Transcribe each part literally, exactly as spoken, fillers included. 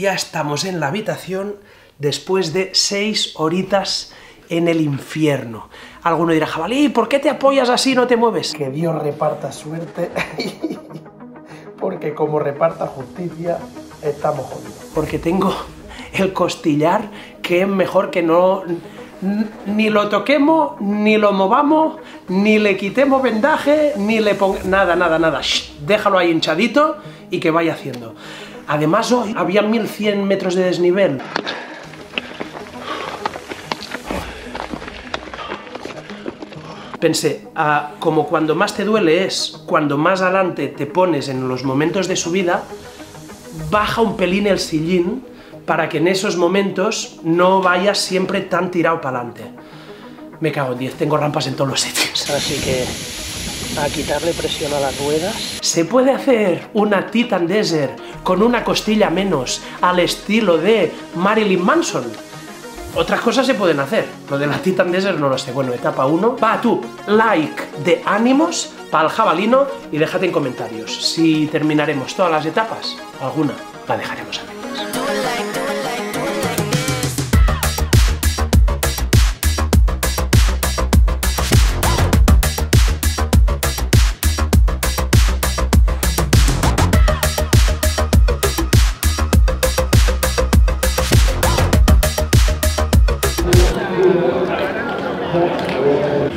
Ya estamos en la habitación después de seis horitas en el infierno. Alguno dirá, jabalí, ¿por qué te apoyas así, no te mueves? Que Dios reparta suerte, porque como reparta justicia, estamos jodidos. Porque tengo el costillar, que es mejor que no... ni lo toquemos, ni lo movamos, ni le quitemos vendaje, ni le pongamos... Nada, nada, nada. Shh, déjalo ahí hinchadito y que vaya haciendo. Además, hoy había mil cien metros de desnivel. Pensé, ah, como cuando más te duele es cuando más adelante te pones en los momentos de subida, baja un pelín el sillín para que en esos momentos no vayas siempre tan tirado para adelante. Me cago en diez, tengo rampas en todos los sitios. Así que a quitarle presión a las ruedas. Se puede hacer una Titan Desert con una costilla menos, al estilo de Marilyn Manson. Otras cosas se pueden hacer, lo de la Titan Desert no lo sé. Bueno, etapa uno. Va, tú, like de ánimos para el jabalino y déjate en comentarios si terminaremos todas las etapas. Alguna la dejaremos a medias.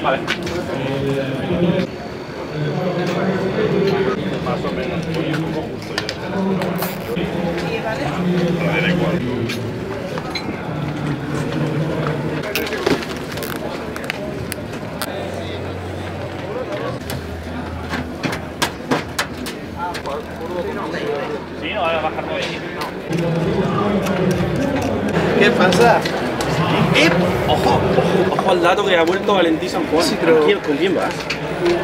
Vale. Más o menos. Oye, un poco justo ya. Sí, vale. Vale, da igual. Sí, no, ahora bajarlo ahí. ¿Qué pasa? ¡Eh! ¡Ojo! ¡Ojo! ¡Ojo al dato que ha vuelto Valentí San Juan! Sí, pero... ¿Con quién vas?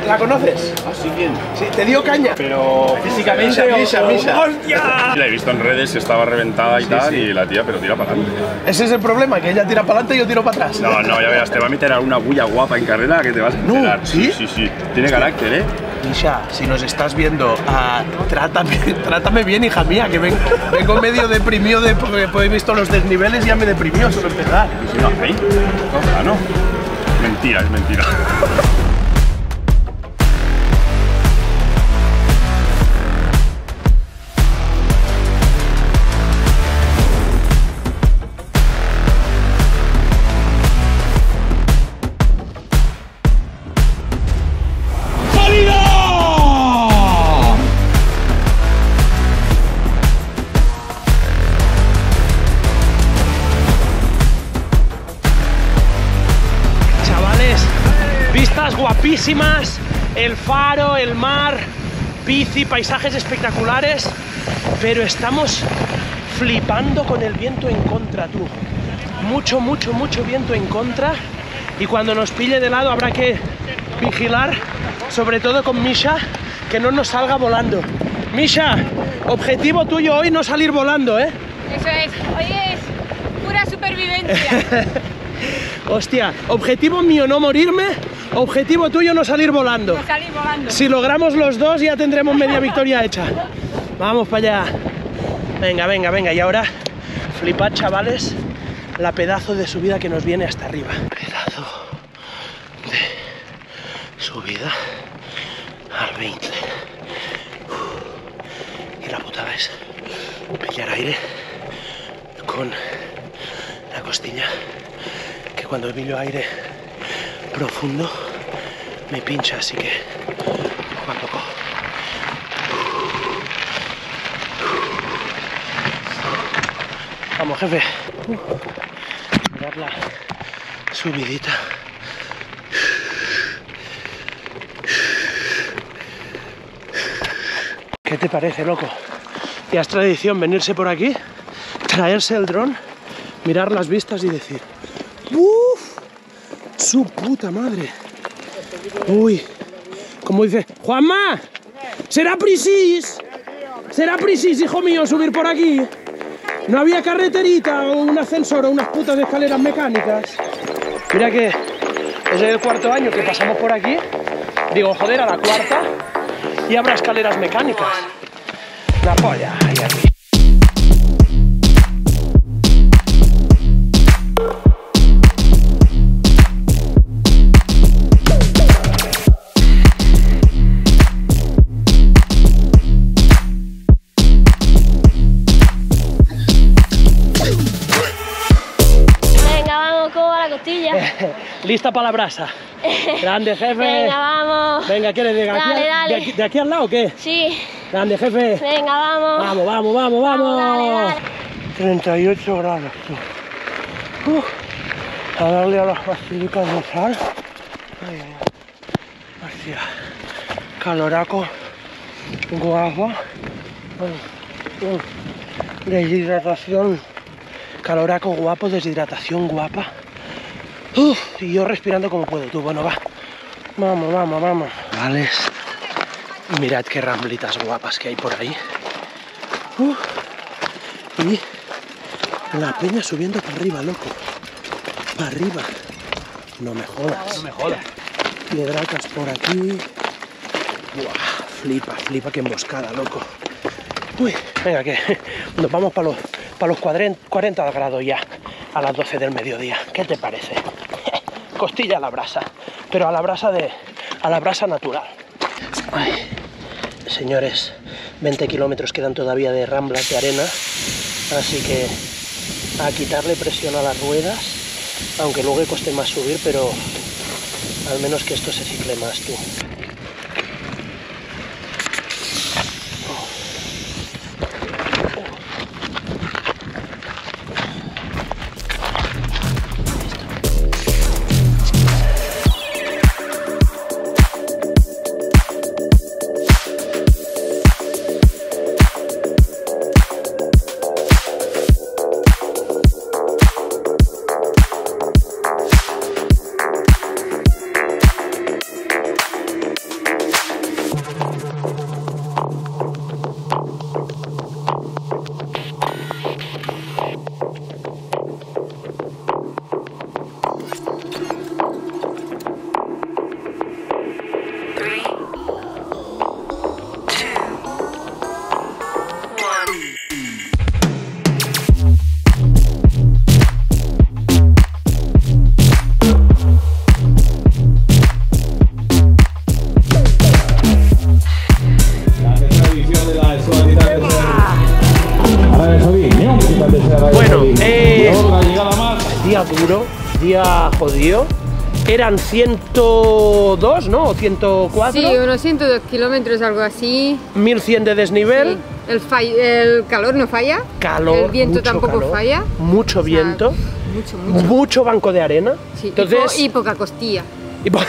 ¿La conoces? Ah, sí, ¿quién? Sí, te dio caña. Pero... físicamente... ¡Misa, misa, misa! ¡Hostia! La he visto en redes, estaba reventada y sí, tal, sí. Y la tía, pero tira para adelante. Ese es el problema, que ella tira para adelante y yo tiro para atrás. No, no, ya verás, te va a meter a una bulla guapa en carrera que te vas a enterar. No, ¿sí? Sí, sí, sí. Tiene carácter, ¿eh? Misha, si nos estás viendo, uh, trátame, trátame bien, hija mía, que vengo, vengo medio deprimido de, porque he visto los desniveles y ya me deprimió solo empezar. ¿Y si no hace ahí? Ah, no. Mentira, es mentira. Vistas guapísimas, el faro, el mar, bici, paisajes espectaculares, pero estamos flipando con el viento en contra, tú. Mucho, mucho, mucho viento en contra, y cuando nos pille de lado habrá que vigilar, sobre todo con Misha, que no nos salga volando. Misha, objetivo tuyo hoy no salir volando, ¿eh? Eso es, hoy es pura supervivencia. Hostia, objetivo mío no morirme, objetivo tuyo no salir volando. No salir volando. Si logramos los dos ya tendremos media victoria hecha. Vamos para allá. Venga, venga, venga. Y ahora, flipad, chavales, la pedazo de subida que nos viene hasta arriba. Pedazo de subida al veinte. Uf. Y la putada es pillar aire con la costilla. Cuando pillo aire profundo me pincha, así que poco a poco. Vamos, jefe. Mirad la subidita. ¿Qué te parece, loco? Ya es tradición venirse por aquí, traerse el dron, mirar las vistas y decir... ¡Uf! ¡Su puta madre! ¡Uy! Como dice... ¡Juanma! ¡Será prisís! ¡Será prisís, hijo mío, subir por aquí! ¿No había carreterita o un ascensor o unas putas escaleras mecánicas? Mira que... es el cuarto año que pasamos por aquí. Digo, joder, a la cuarta. Y habrá escaleras mecánicas. La polla. Ahí, aquí. tortilla. Lista para la brasa. Grande, jefe. Venga, vamos. Venga, ¿quieres de aquí, dale, dale. De, aquí, ¿de aquí al lado o qué? Sí. Grande, jefe. Venga, vamos. Vamos, vamos, vamos, vamos. Dale, dale. treinta y ocho grados. Uh, a darle a las basílicas de sal. Ay, ay, ay. Hostia. Caloraco. Tengo agua. Deshidratación. Caloraco guapo, deshidratación guapa. Uf, y yo respirando como puedo tú. Bueno, va. Vamos, vamos, vamos. Vale. Mirad qué ramblitas guapas que hay por ahí. Uf. Y la peña subiendo para arriba, loco. Para arriba. No me jodas. No me jodas. Piedracas por aquí. Buah, flipa, flipa que emboscada, loco. Uy, venga, que nos vamos para los, pa los cuarenta grados ya, a las doce del mediodía. ¿Qué te parece? Costilla a la brasa, pero a la brasa de, a la brasa natural. Ay, señores, veinte kilómetros quedan todavía de ramblas de arena, así que a quitarle presión a las ruedas, aunque luego cueste más subir, pero al menos que esto se cicle más, tú. Bueno, eh, día duro, día jodido. Eran ciento dos, ¿no? O ciento cuatro. Sí, unos ciento dos kilómetros, algo así. mil cien de desnivel. Sí. El, fall el calor no falla. Calor. El viento tampoco calor, falla. Mucho viento. O sea, mucho, mucho. Mucho banco de arena. Sí. Entonces, y, po y poca costilla. Y po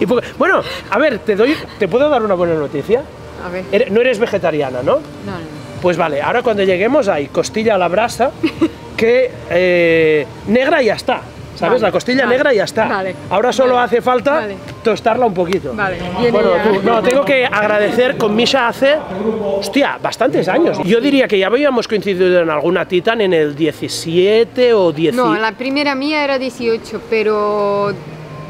y poca bueno, a ver, te doy, te puedo dar una buena noticia. A ver. No eres vegetariana, ¿no? No, no. Pues vale, ahora cuando lleguemos hay costilla a la brasa, que eh, negra ya está, ¿sabes? Vale, la costilla vale, negra ya está. Vale, ahora solo vale, hace falta vale. tostarla un poquito. Vale, bueno, tú, no, tengo que agradecer con Misha hace, hostia, bastantes años. Yo diría que ya habíamos coincidido en alguna Titan en el diecisiete o dieciocho. No, la primera mía era dieciocho, pero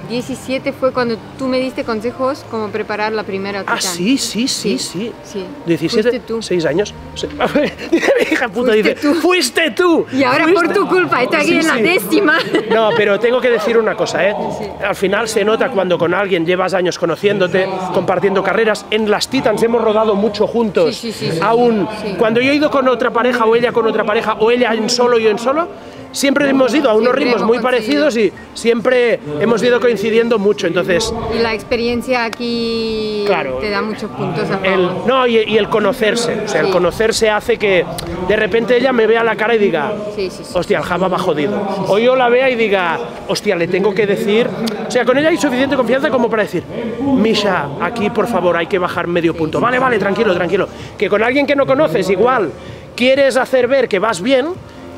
diecisiete fue cuando tú me diste consejos como preparar la primera Titan. Ah, sí, sí, sí, sí. sí. diecisiete, tú. seis años. Mi hija puta dice, tú. ¡Fuiste tú! Y ahora fuiste por tu culpa, está aquí sí, en la sí. décima. No, pero tengo que decir una cosa, ¿eh? Sí. Al final se nota cuando con alguien llevas años conociéndote, sí, sí. compartiendo carreras. En las Titans hemos rodado mucho juntos. Sí, sí, sí, sí, Aún sí. cuando yo he ido con otra pareja o ella con otra pareja o ella en solo y yo en solo, siempre hemos ido a unos siempre ritmos muy parecidos y siempre hemos ido coincidiendo mucho, entonces... Y la experiencia aquí claro, te da muchos puntos a favor. El, no, y, y el conocerse, o sea, sí. el conocerse hace que de repente ella me vea la cara y diga, sí, sí, sí, hostia, el Java va jodido. Sí, sí. O yo la vea y diga, hostia, le tengo que decir... O sea, con ella hay suficiente confianza como para decir, Misha, aquí por favor hay que bajar medio punto. Sí, sí, vale, vale, tranquilo, tranquilo. Que con alguien que no conoces igual quieres hacer ver que vas bien,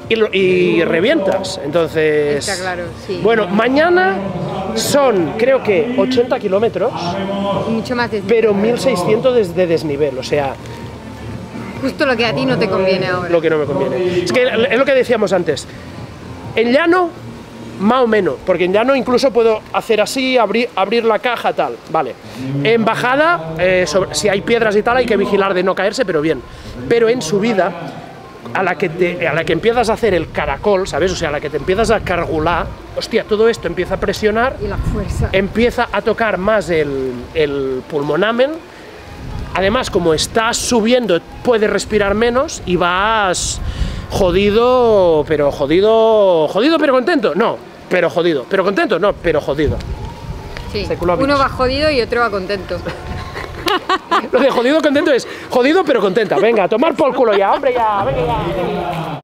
Y, lo, y revientas, entonces... Está claro, sí. Bueno, mañana son, creo que, ochenta kilómetros, mucho más desnivel, pero mil seiscientos desde desnivel, o sea... Justo lo que a ti no te conviene ahora. Lo que no me conviene. Es que es lo que decíamos antes, en llano, más o menos, porque en llano incluso puedo hacer así, abrir, abrir la caja, tal, vale. En bajada, eh, sobre, si hay piedras y tal, hay que vigilar de no caerse, pero bien. Pero en subida... A la, que te, a la que empiezas a hacer el caracol, ¿sabes? O sea, a la que te empiezas a cargular, hostia, todo esto empieza a presionar. Y la fuerza. Empieza a tocar más el, el pulmonamen. Además, como estás subiendo, puedes respirar menos y vas jodido, pero jodido, jodido pero contento. No, pero jodido. Pero contento, no, pero jodido. Sí, uno va jodido y otro va contento. Lo de jodido contento es jodido pero contenta. Venga, a tomar por culo ya, hombre, ya, venga ya. Venga.